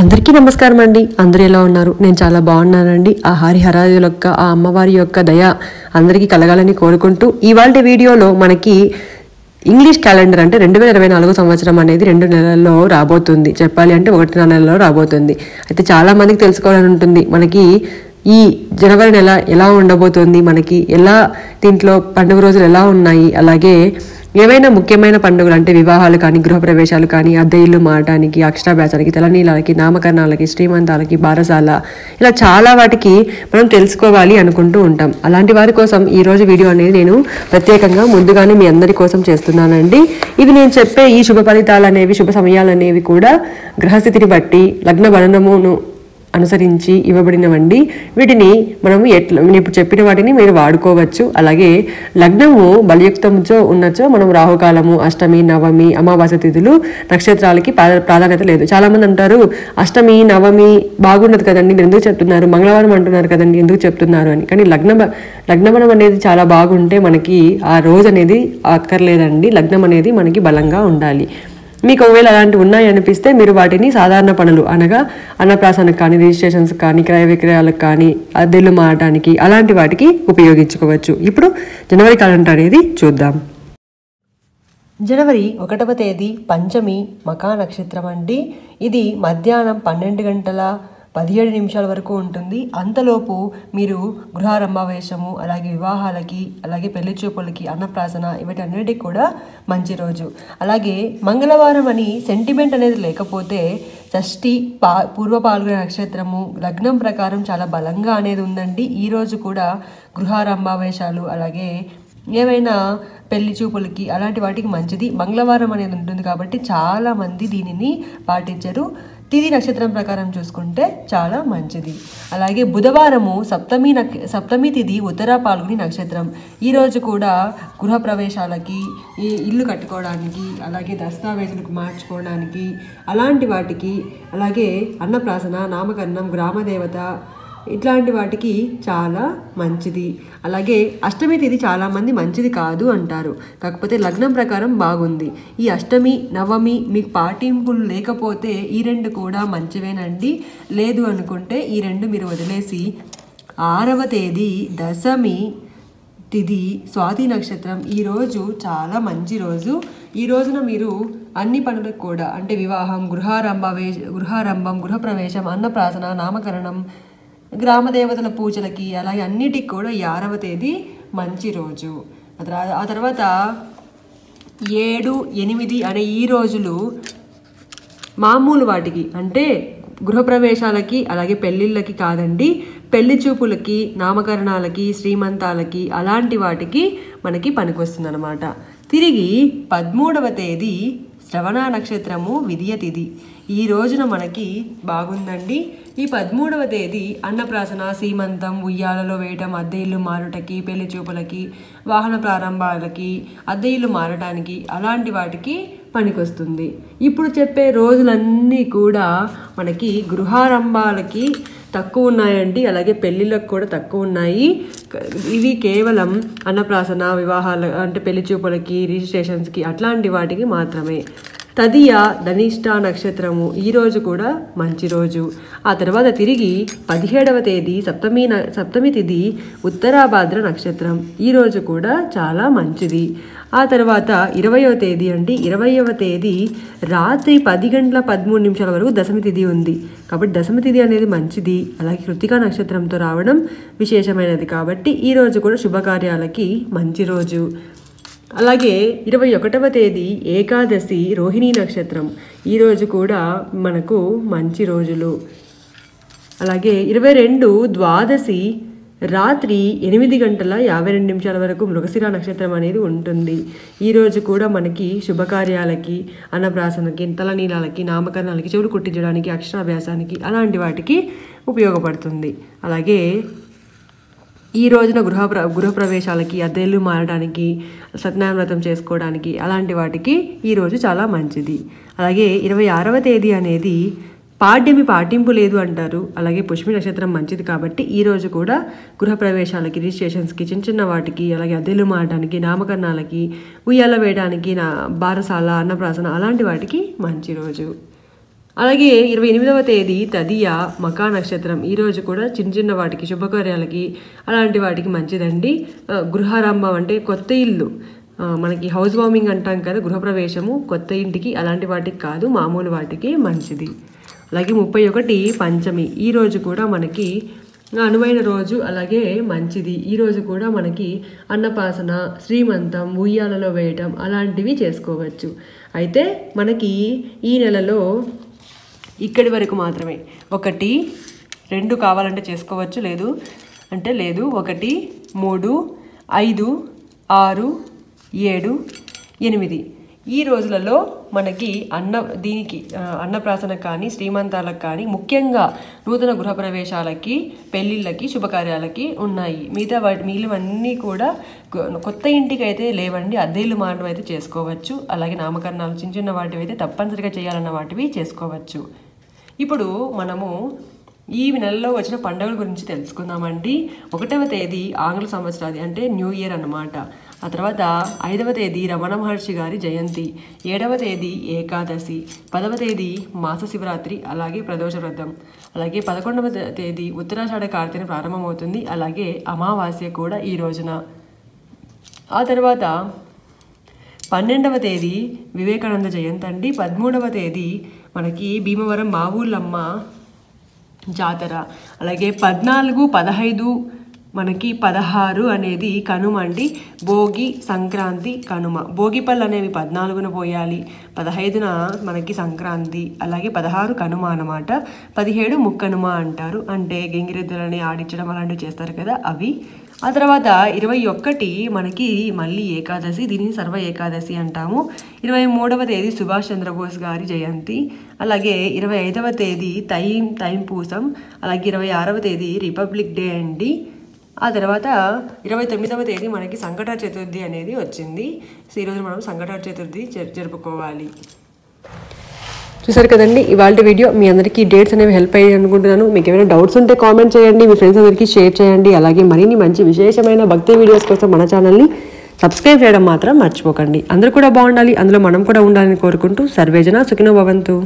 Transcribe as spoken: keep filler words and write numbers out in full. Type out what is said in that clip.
అందరికీ నమస్కారం అండి। అందరూ ఎలా ఉన్నారు? నేను చాలా బాగున్నానండి। ఆ హరిహరాయులొక్క ఆ అమ్మవారి యొక్క దయ అందరికీ కలగాలని కోరుకుంటూ ఇవాల్టి వీడియోలో మనకి ఇంగ్లీష్ క్యాలెండర్ అంటే రెండు వేల ఇరవై నాలుగు సంవత్సరం అనేది రెండు నెలల్లో రాబోతుంది। చెప్పాలి అంటే ఒకటిన్నర నెలలో రాబోతుంది। అయితే చాలా మందికి తెలుసుకోవాలని ఉంటుంది మనకి ఈ జనవరి నెల ఎలా ఉండబోతుంది, మనకి ఎలా దీంట్లో పండుగ రోజులు ఎలా ఉన్నాయి, అలాగే ఏవైనా ముఖ్యమైన పండుగలు అంటే వివాహాలు కానీ గృహప్రవేశాలు కానీ అద్దె ఇల్లు మారటానికి అక్షరాభ్యాసానికి తలనీలాలకి నామకరణాలకి శ్రీమంతాలకి బారసాల ఇలా చాలా వాటికి మనం తెలుసుకోవాలి అనుకుంటూ ఉంటాం। అలాంటి వారి కోసం ఈరోజు వీడియో అనేది నేను ప్రత్యేకంగా ముందుగానే మీ అందరి కోసం చేస్తున్నానండి। ఇవి నేను చెప్పే ఈ శుభ ఫలితాలు అనేవి శుభ సమయాలు అనేవి కూడా గ్రహస్థితిని బట్టి లగ్న బలనమును అనుసరించి ఇవ్వబడినవండి। వీటిని మనము ఎట్లా నేను ఇప్పుడు చెప్పిన వాటిని మీరు వాడుకోవచ్చు। అలాగే లగ్నము బలయుక్తంతో ఉన్నచో మనం రాహుకాలము అష్టమి నవమి అమావాస్య తిథులు నక్షత్రాలకి ప్రాధాన్యత లేదు। చాలామంది అంటారు అష్టమి నవమి బాగుండదు కదండి, మీరు ఎందుకు చెప్తున్నారు, మంగళవారం అంటున్నారు కదండి ఎందుకు చెప్తున్నారు అని, కానీ లగ్న లగ్నబలం అనేది చాలా బాగుంటే మనకి ఆ రోజు అనేది అక్కర్లేదండి। లగ్నం అనేది మనకి బలంగా ఉండాలి। మీకు ఒకవేళ అలాంటివి ఉన్నాయి అనిపిస్తే మీరు వాటిని సాధారణ పనులు అనగా అన్నప్రాసనకు కానీ రిజిస్ట్రేషన్స్ కానీ క్రయ విక్రయాలకు కానీ అద్దెలు మారటానికి అలాంటి వాటికి ఉపయోగించుకోవచ్చు। ఇప్పుడు జనవరి క్యాలెండర్ అనేది చూద్దాం। జనవరి ఒకటవ తేదీ పంచమి మకా నక్షత్రం అండి। ఇది మధ్యాహ్నం పన్నెండు గంటల పదిహేడు నిమిషాల వరకు ఉంటుంది। అంతలోపు మీరు గృహారంభావేశము అలాగే వివాహాలకి అలాగే పెళ్లి చూపులకి అన్నప్రాసన ఇవటన్నిటికి కూడా మంచి రోజు। అలాగే మంగళవారం అని సెంటిమెంట్ అనేది లేకపోతే షష్ఠి పా పూర్వ పాల్గొన నక్షత్రము లగ్నం ప్రకారం చాలా బలంగా అనేది ఉందండి। ఈరోజు కూడా గృహారంభావేశాలు అలాగే ఏవైనా పెళ్లి చూపులకి అలాంటి వాటికి మంచిది। మంగళవారం అనేది ఉంటుంది కాబట్టి చాలామంది దీనిని పాటించరు। తిది నక్షత్రం ప్రకారం చూసుకుంటే చాలా మంచిది। అలాగే బుధవారము సప్తమి నక్ సప్తమి తిది ఉత్తర పాల్గొని నక్షత్రం। ఈరోజు కూడా గృహప్రవేశాలకి ఈ ఇల్లు కట్టుకోవడానికి అలాగే దస్తావేజులకు మార్చుకోవడానికి అలాంటి వాటికి అలాగే అన్నప్రాసన నామకరణం గ్రామదేవత ఇట్లాంటి వాటికి చాలా మంచిది। అలాగే అష్టమి తిది చాలామంది మంచిది కాదు అంటారు, కాకపోతే లగ్నం ప్రకారం బాగుంది। ఈ అష్టమి నవమి మీకు పాటింపులు లేకపోతే ఈ రెండు కూడా మంచివేనండి। లేదు అనుకుంటే ఈ రెండు మీరు వదిలేసి ఆరవ తేదీ దశమి తిది స్వాతి నక్షత్రం ఈరోజు చాలా మంచి రోజు। ఈ రోజున మీరు అన్ని పనులకు కూడా అంటే వివాహం గృహారంభవే గృహారంభం గృహప్రవేశం అన్నప్రాసన నామకరణం గ్రామదేవతల పూజలకి అలాగే అన్నిటికి కూడా ఈ ఆరవ తేదీ మంచి రోజు। ఆ తర్వాత ఏడు ఎనిమిది అనే ఈ రోజులు మామూలు వాటికి అంటే గృహప్రవేశాలకి అలాగే పెళ్ళిళ్ళకి కాదండి, పెళ్లి చూపులకి నామకరణాలకి శ్రీమంతాలకి అలాంటి వాటికి మనకి పనికొస్తుంది అనమాట। తిరిగి పదమూడవ తేదీ శ్రవణ నక్షత్రము విదియ తిది ఈ రోజున మనకి బాగుందండి। ఈ పదమూడవ తేదీ అన్నప్రాసన సీమంతం ఉయ్యాలలో వేయటం అద్దె ఇల్లు మారుటకి పెళ్లి చూపులకి వాహన ప్రారంభాలకి అద్దె ఇల్లు మారడానికి అలాంటి వాటికి పనికొస్తుంది। ఇప్పుడు చెప్పే రోజులన్నీ కూడా మనకి గృహారంభాలకి తక్కువ ఉన్నాయండి, అలాగే పెళ్ళిళ్ళకు కూడా తక్కువ ఉన్నాయి। ఇవి కేవలం అన్నప్రాసన వివాహాలు అంటే పెళ్లి చూపులకి రిజిస్ట్రేషన్స్కి అట్లాంటి వాటికి మాత్రమే। తదియ ధనిష్ట నక్షత్రము ఈరోజు కూడా మంచి రోజు। ఆ తర్వాత తిరిగి పదిహేడవ తేదీ సప్తమి సప్తమి తిది ఉత్తరాభాద్ర నక్షత్రం ఈరోజు కూడా చాలా మంచిది। ఆ తర్వాత ఇరవయవ తేదీ అంటే ఇరవయవ తేదీ రాత్రి పది గంటల పదమూడు నిమిషాల వరకు దశమి తిథి ఉంది కాబట్టి దశమి తిథి అనేది మంచిది। అలాగే కృత్తికా నక్షత్రంతో రావడం విశేషమైనది కాబట్టి ఈరోజు కూడా శుభకార్యాలకి మంచి రోజు। అలాగే ఇరవై ఒకటవ తేదీ ఏకాదశి రోహిణీ నక్షత్రం ఈరోజు కూడా మనకు మంచి రోజులు। అలాగే ఇరవై రెండు ద్వాదశి రాత్రి ఎనిమిది గంటల యాభై రెండు నిమిషాల వరకు మృగశిర నక్షత్రం అనేది ఉంటుంది। ఈరోజు కూడా మనకి శుభకార్యాలకి అన్నప్రాసనకి తలనీలాలకి నామకరణాలకి చెవులు కుట్టించడానికి అక్షరాభ్యాసానికి అలాంటి వాటికి ఉపయోగపడుతుంది। అలాగే ఈ రోజున గృహ ప్ర గృహప్రవేశాలకి అద్దెలు మారడానికి సత్యనారాయణ వ్రతం చేసుకోవడానికి అలాంటి వాటికి ఈరోజు చాలా మంచిది। అలాగే ఇరవై ఆరవ తేదీ అనేది పాడ్యమి పాటింపు లేదు అంటారు, అలాగే పుష్మి నక్షత్రం మంచిది కాబట్టి ఈరోజు కూడా గృహప్రవేశాలకి రిజిస్ట్రేషన్స్కి చిన్న చిన్న వాటికి అలాగే అద్దెలు మారడానికి నామకరణాలకి ఉయ్యాల వేయడానికి నా బారసాల అన్నప్రాసన అలాంటి వాటికి మంచి రోజు। అలాగే ఇరవై ఎనిమిదవ తేదీ తదియ మకా నక్షత్రం ఈ రోజు కూడా చిన్న చిన్న వాటికి శుభకార్యాలకి అలాంటి వాటికి మంచిదండి. గృహారంభం అంటే కొత్త ఇల్లు మనకి హౌస్ వార్మింగ్ అంటాం కదా, గృహప్రవేశము కొత్త ఇంటికి అలాంటి వాటికి కాదు, మామూలు వాటికి మంచిది. అలాగే ముప్పై ఒకటి పంచమి ఈ రోజు కూడా మనకి అనువైన రోజు అలాగే మంచిది. ఈ రోజు కూడా మనకి అన్నపాసన, శ్రీమంతం, ఉయ్యాలలో వేయటం అలాంటివి చేసుకోవచ్చు. అయితే మనకి ఈ నెలలో ఇక్కడి వరకు మాత్రమే ఒకటి రెండు కావాలంటే చేసుకోవచ్చు, లేదు అంటే లేదు. ఒకటి మూడు ఐదు ఆరు ఏడు ఎనిమిది ఈ రోజులలో మనకి అన్న దీనికి అన్నప్రాసన కానీ శ్రీమంతాలకు కానీ ముఖ్యంగా నూతన గృహప్రవేశాలకి పెళ్ళిళ్ళకి శుభకార్యాలకి ఉన్నాయి. మిగతా వాటి మిగిలివన్నీ కూడా కొత్త ఇంటికి అయితే లేవండి, అద్దెలు మానడం అయితే చేసుకోవచ్చు. అలాగే నామకరణాలు చిన్న చిన్న వాటివి అయితే తప్పనిసరిగా చేయాలన్న వాటివి చేసుకోవచ్చు. ఇప్పుడు మనము ఈ నెలలో వచ్చిన పండుగల గురించి తెలుసుకుందామండి. ఒకటవ తేదీ ఆంగ్ల సంవత్సరాది అంటే న్యూ ఇయర్ అన్నమాట. ఆ తర్వాత ఐదవ తేదీ రమణ మహర్షి గారి జయంతి, ఏడవ తేదీ ఏకాదశి, పదవ తేదీ మాస శివరాత్రి అలాగే ప్రదోష వ్రతం, అలాగే పదకొండవ తేదీ ఉత్తరాషాఢ కార్తీక ప్రారంభమవుతుంది, అలాగే అమావాస్య కూడా ఈ రోజున. ఆ తర్వాత పన్నెండవ తేదీ వివేకానంద జయంతి అండి. పదమూడవ తేదీ మనకి భీమవరం మావూళ్ళమ్మ జాతర, అలాగే పద్నాలుగు పదహైదు మనకి పదహారు అనేది కనుమ అండి, భోగి సంక్రాంతి కనుమ. భోగి పళ్ళు అనేవి పద్నాలుగున పోయాలి, పదహైదున మనకి సంక్రాంతి, అలాగే పదహారు కనుమ అన్నమాట. పదిహేడు ముక్కనుమ అంటారు, అంటే గింగిరెద్దులని ఆడించడం అలాంటివి చేస్తారు కదా అవి. ఆ తర్వాత ఇరవై ఒకటి మనకి మళ్ళీ ఏకాదశి, దీనిని సర్వ ఏకాదశి అంటాము. ఇరవై మూడవ తేదీ సుభాష్ చంద్రబోస్ గారి జయంతి, అలాగే ఇరవై ఐదవ తేదీ తైం తైంపూసం, అలాగే ఇరవై ఆరవ తేదీ రిపబ్లిక్ డే అండి. ఆ తర్వాత ఇరవై తొమ్మిదవ తేదీ మనకి సంకట చతుర్థి అనేది వచ్చింది. సో ఈరోజు మనం సంకట చతుర్థి జరుపుకోవాలి. చూసారు కదండి ఇవాళ వీడియో. మీ అందరికీ డేట్స్ అనేవి హెల్ప్ అయ్యాయి అనుకుంటున్నాను. మీకు ఏమైనా డౌట్స్ ఉంటే కామెంట్ చేయండి, మీ ఫ్రెండ్స్ అందరికీ షేర్ చేయండి. అలాగే మరిన్ని మంచి విశేషమైన భక్తి వీడియోస్ కోసం మన ఛానల్ని సబ్స్క్రైబ్ చేయడం మాత్రం మర్చిపోకండి. అందరూ కూడా బాగుండాలి, అందులో మనం కూడా ఉండాలని కోరుకుంటూ సర్వేజన సుఖినో భవంతు.